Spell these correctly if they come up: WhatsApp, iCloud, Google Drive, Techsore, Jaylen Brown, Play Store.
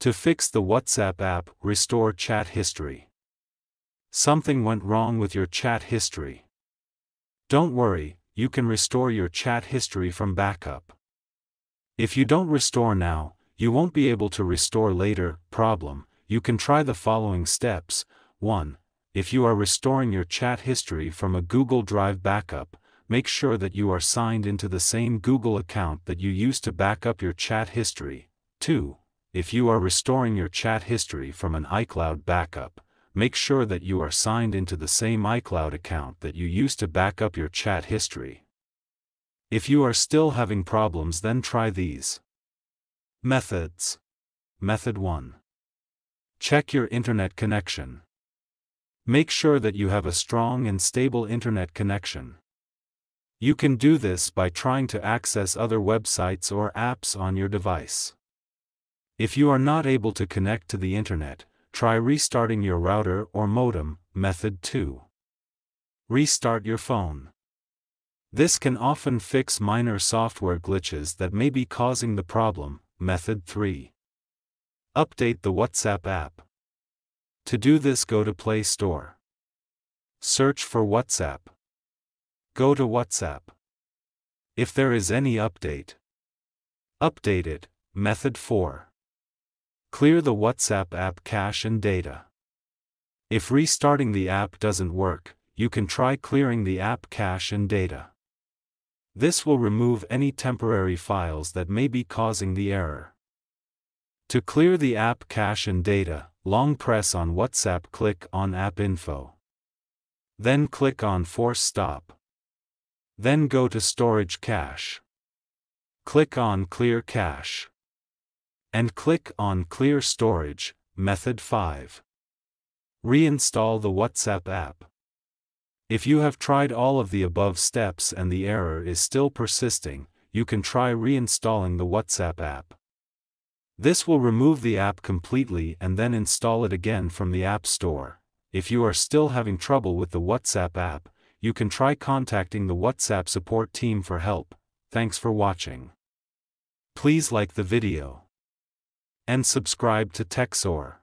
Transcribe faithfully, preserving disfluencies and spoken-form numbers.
To fix the WhatsApp app, restore chat history. Something went wrong with your chat history. Don't worry, you can restore your chat history from backup. If you don't restore now, you won't be able to restore later. Problem, you can try the following steps. one. If you are restoring your chat history from a Google Drive backup, make sure that you are signed into the same Google account that you used to back up your chat history. two. If you are restoring your chat history from an iCloud backup, make sure that you are signed into the same iCloud account that you used to back up your chat history. If you are still having problems, then try these methods. Method one. Check your internet connection. Make sure that you have a strong and stable internet connection. You can do this by trying to access other websites or apps on your device. If you are not able to connect to the internet, try restarting your router or modem. Method two. Restart your phone. This can often fix minor software glitches that may be causing the problem. Method three. Update the WhatsApp app. To do this, go to Play Store. Search for WhatsApp. Go to WhatsApp. If there is any update, update it. Method four. Clear the WhatsApp app cache and data. If restarting the app doesn't work, you can try clearing the app cache and data. This will remove any temporary files that may be causing the error. To clear the app cache and data, long press on WhatsApp, click on App Info. Then click on Force Stop. Then go to Storage Cache. Click on Clear Cache. And click on Clear Storage. Method five. Reinstall the WhatsApp app. If you have tried all of the above steps and the error is still persisting, you can try reinstalling the WhatsApp app. This will remove the app completely and then install it again from the App Store. If you are still having trouble with the WhatsApp app, you can try contacting the WhatsApp support team for help. Thanks for watching. Please like the video and subscribe to Techsore.